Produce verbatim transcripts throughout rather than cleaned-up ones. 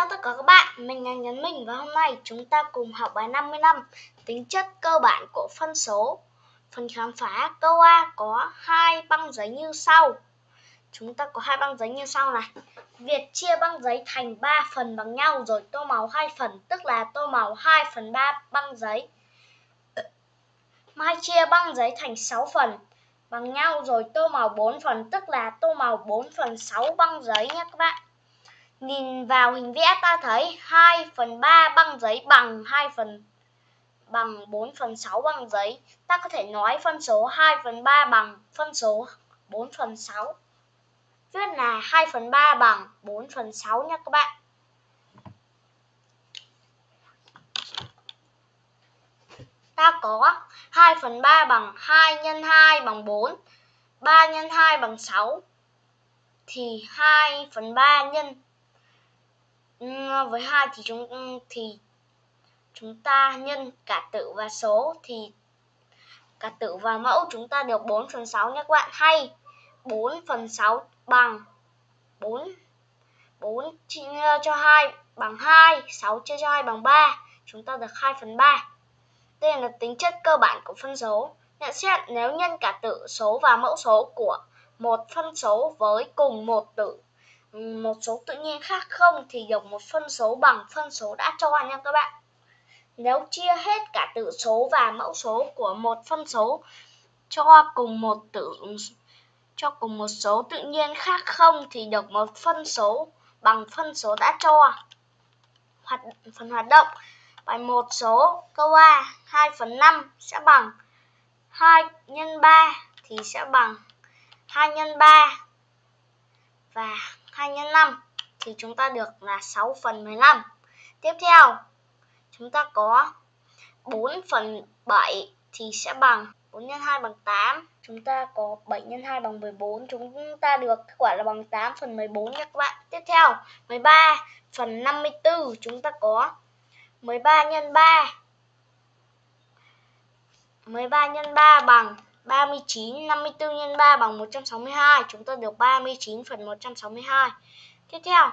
Chào tất cả các bạn, mình là Nhật Minh và hôm nay chúng ta cùng học bài năm mươi lăm tính chất cơ bản của phân số. Phần khám phá câu A có hai băng giấy như sau. Chúng ta có hai băng giấy như sau này. Việc chia băng giấy thành ba phần bằng nhau rồi tô màu hai phần, tức là tô màu hai phần ba băng giấy. Mai chia băng giấy thành sáu phần bằng nhau rồi tô màu bốn phần, tức là tô màu bốn phần sáu băng giấy nhé các bạn. Nhìn vào hình vẽ ta thấy hai phần ba băng giấy bằng hai phần bằng bốn phần sáu băng giấy. Ta có thể nói phân số hai phần ba bằng phân số bốn phần sáu. Viết là hai phần ba bằng bốn phần sáu nha các bạn. Ta có hai phần ba bằng hai nhân hai bằng bốn, ba nhân hai bằng sáu. Thì hai phần ba nhân với hai thì chúng thì chúng ta nhân cả tử và số, thì cả tử và mẫu chúng ta được bốn phần sáu nhé các bạn. Hay bốn phần sáu bằng bốn, bốn chia cho hai bằng hai, sáu chia cho hai bằng ba, chúng ta được hai phần ba. Đây là tính chất cơ bản của phân số. Nhận xét nếu nhân cả tử số và mẫu số của một phân số với cùng một tử một số tự nhiên khác không thì được một phân số bằng phân số đã cho nha các bạn. Nếu chia hết cả tử số và mẫu số của một phân số cho cùng một tử cho cùng một số tự nhiên khác không thì được một phân số bằng phân số đã cho. Hoạt, phần hoạt động bài một số câu A hai phần năm sẽ bằng hai nhân ba thì sẽ bằng hai nhân ba và hai nhân năm thì chúng ta được là sáu phần mười lăm. Tiếp theo, chúng ta có bốn phần bảy thì sẽ bằng bốn nhân hai bằng tám. Chúng ta có bảy nhân hai bằng mười bốn. Chúng ta được kết quả là bằng tám phần mười bốn nhé các bạn. Tiếp theo, mười ba phần năm mươi tư chúng ta có mười ba nhân ba. mười ba nhân ba bằng ba mươi chín, năm mươi tư nhân ba bằng một trăm sáu mươi hai, chúng ta được ba mươi chín phần một trăm sáu mươi hai. Tiếp theo,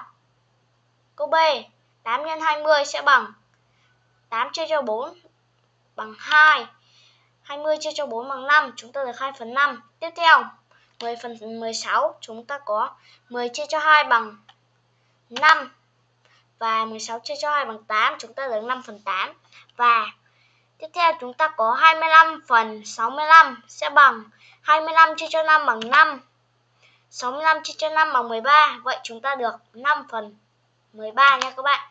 câu B, tám nhân hai mươi sẽ bằng tám chia cho bốn bằng hai, hai mươi chia cho bốn bằng năm, chúng ta được hai phần năm. Tiếp theo, mười phần mười sáu, chúng ta có mười chia cho hai bằng năm, và mười sáu chia cho hai bằng tám, chúng ta được năm phần tám. Và tiếp theo chúng ta có hai mươi lăm phần sáu mươi lăm sẽ bằng hai mươi lăm chia cho năm bằng năm, sáu mươi lăm chia cho năm bằng mười ba. Vậy chúng ta được năm phần mười ba nha các bạn.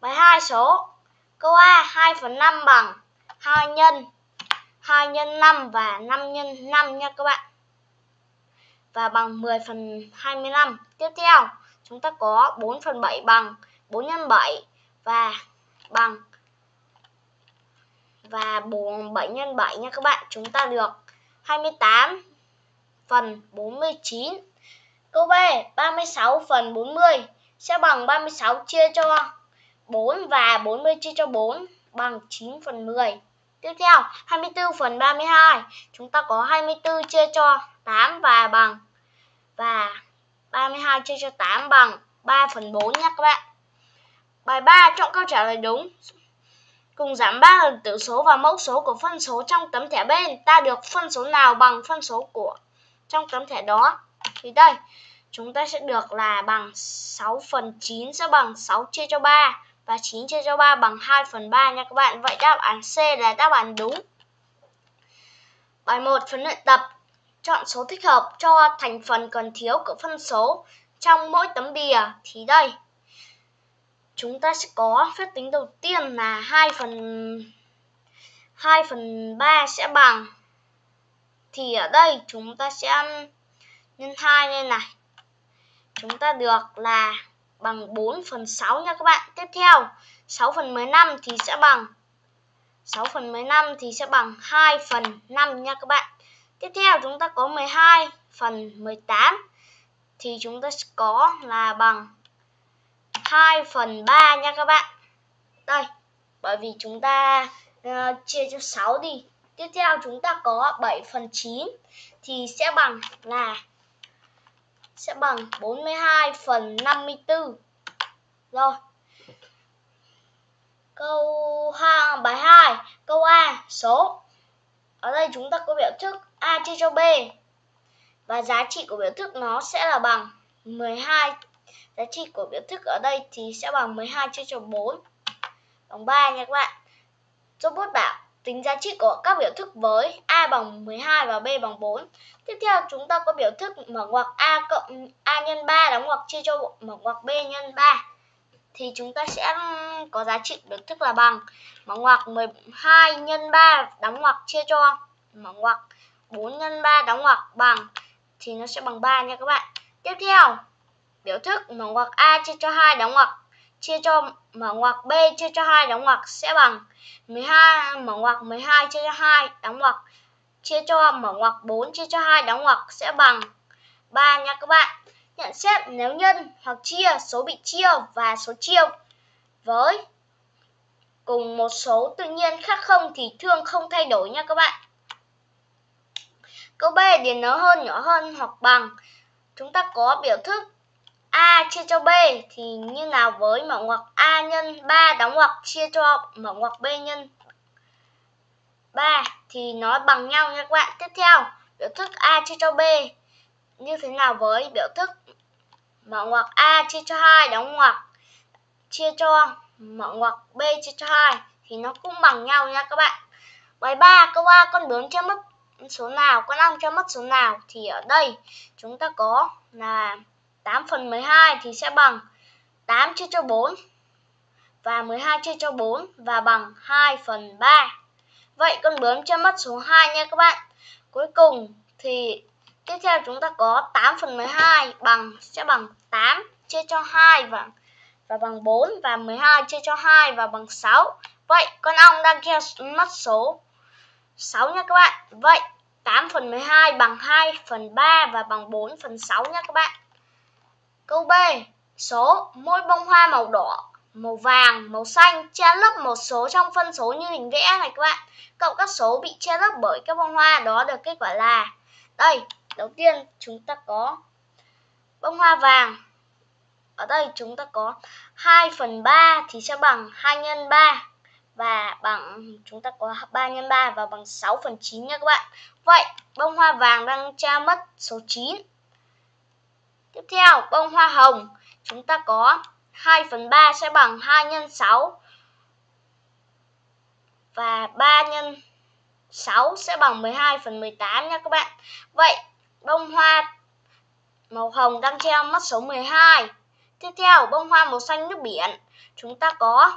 Bài hai số câu A hai phần năm bằng hai nhân hai nhân năm và năm nhân năm nha các bạn. Và bằng mười phần hai mươi lăm. Tiếp theo chúng ta có bốn phần bảy bằng bốn nhân bảy và bằng và bảy nhân bảy nha các bạn, chúng ta được hai mươi tám phần bốn mươi chín. Câu B ba mươi sáu phần bốn mươi sẽ bằng ba mươi sáu chia cho bốn và bốn mươi chia cho bốn bằng chín phần mười. Tiếp theo hai mươi tư phần ba mươi hai chúng ta có hai mươi tư chia cho tám và bằng và ba mươi hai chia cho tám bằng ba phần bốn nha các bạn. Bài ba chọn câu trả lời đúng. Cùng giảm ba lần tử số và mẫu số của phân số trong tấm thẻ bên, ta được phân số nào bằng phân số của trong tấm thẻ đó? Thì đây, chúng ta sẽ được là bằng sáu phần chín sẽ bằng sáu chia cho ba và chín chia cho ba bằng hai phần ba nha các bạn. Vậy đáp án C là đáp án đúng. Bài một phần luyện tập, chọn số thích hợp cho thành phần cần thiếu của phân số trong mỗi tấm bìa. Thì đây, chúng ta sẽ có phép tính đầu tiên là hai phần ba sẽ bằng, thì ở đây chúng ta sẽ nhân hai lên này. Chúng ta được là bằng bốn phần sáu nha các bạn. Tiếp theo sáu phần mười lăm thì sẽ bằng sáu phần mười lăm thì sẽ bằng hai phần năm nha các bạn. Tiếp theo chúng ta có mười hai phần mười tám thì chúng ta sẽ có là bằng hai phần ba nha các bạn. Đây, bởi vì chúng ta uh, chia cho sáu đi. Tiếp theo chúng ta có bảy phần chín thì sẽ bằng là sẽ bằng bốn mươi hai phần năm mươi tư. Rồi. Câu hai, bài hai, câu A, số. Ở đây chúng ta có biểu thức A chia cho B. Và giá trị của biểu thức nó sẽ là bằng mười hai. Giá trị của biểu thức ở đây thì sẽ bằng mười hai chia cho bốn. Bằng ba nha các bạn. Robot bảo tính giá trị của các biểu thức với A bằng mười hai và B bằng bốn. Tiếp theo chúng ta có biểu thức mở ngoặc A cộng A nhân ba đóng ngoặc chia cho mở ngoặc B nhân ba. Thì chúng ta sẽ có giá trị biểu thức là bằng mở ngoặc mười hai nhân ba đóng ngoặc chia cho mở ngoặc bốn nhân ba đóng ngoặc bằng, thì nó sẽ bằng ba nha các bạn. Tiếp theo biểu thức mở ngoặc A chia cho hai đóng ngoặc chia cho mở ngoặc B chia cho hai đóng ngoặc sẽ bằng mười hai mở ngoặc mười hai chia cho hai đóng ngoặc chia cho mở ngoặc bốn chia cho hai đóng ngoặc sẽ bằng ba nha các bạn. Nhận xét nếu nhân hoặc chia số bị chia và số chia với cùng một số tự nhiên khác không thì thường không thay đổi nha các bạn. Câu B, điền lớn hơn, nhỏ hơn hoặc bằng. Chúng ta có biểu thức A chia cho B thì như nào với mở ngoặc A nhân ba đóng ngoặc chia cho mở ngoặc B nhân ba, thì nó bằng nhau nha các bạn. Tiếp theo, biểu thức A chia cho B như thế nào với biểu thức mở ngoặc A chia cho hai đóng ngoặc chia cho mở ngoặc B chia cho hai, thì nó cũng bằng nhau nha các bạn. Bài ba, câu A, con bướm che mất số nào, con ong che mất số nào, thì ở đây chúng ta có là tám phần mười hai thì sẽ bằng tám chia cho bốn và mười hai chia cho bốn và bằng hai phần ba. Vậy con bướm che mất số hai nha các bạn. Cuối cùng thì tiếp theo chúng ta có tám phần mười hai bằng sẽ bằng tám chia cho hai và, và bằng bốn và mười hai chia cho hai và bằng sáu. Vậy con ong đang che mất số sáu nha các bạn. Vậy tám phần mười hai bằng hai phần ba và bằng bốn phần sáu nha các bạn. Câu B, số. Mỗi bông hoa màu đỏ, màu vàng, màu xanh che lấp một số trong phân số như hình vẽ này các bạn. Cộng các số bị che lấp bởi các bông hoa đó được kết quả là. Đây, đầu tiên chúng ta có bông hoa vàng. Ở đây chúng ta có hai phần ba thì sẽ bằng hai nhân ba và bằng chúng ta có ba nhân ba và bằng sáu phần chín nha các bạn. Vậy bông hoa vàng đang che mất số chín. Tiếp theo bông hoa hồng, chúng ta có hai phần ba sẽ bằng hai nhân sáu và ba nhân sáu sẽ bằng mười hai phần mười tám nha các bạn. Vậy bông hoa màu hồng đang che mất số mười hai. Tiếp theo bông hoa màu xanh nước biển, chúng ta có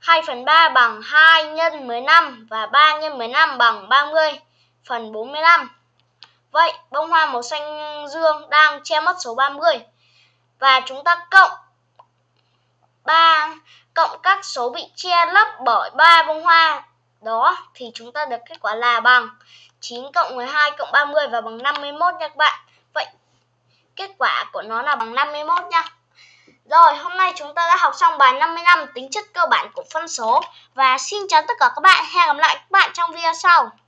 hai phần ba bằng hai nhân mười lăm và ba nhân mười lăm bằng ba mươi phần bốn mươi lăm. Vậy bông hoa màu xanh dương đang che mất số ba mươi. Và chúng ta cộng ba cộng các số bị che lấp bởi ba bông hoa đó, thì chúng ta được kết quả là bằng chín cộng mười hai cộng ba mươi và bằng năm mươi mốt nha các bạn. Vậy kết quả của nó là bằng năm mươi mốt nha. Rồi, hôm nay chúng ta đã học xong bài năm mươi lăm, tính chất cơ bản của phân số. Và xin chào tất cả các bạn. Hẹn gặp lại các bạn trong video sau.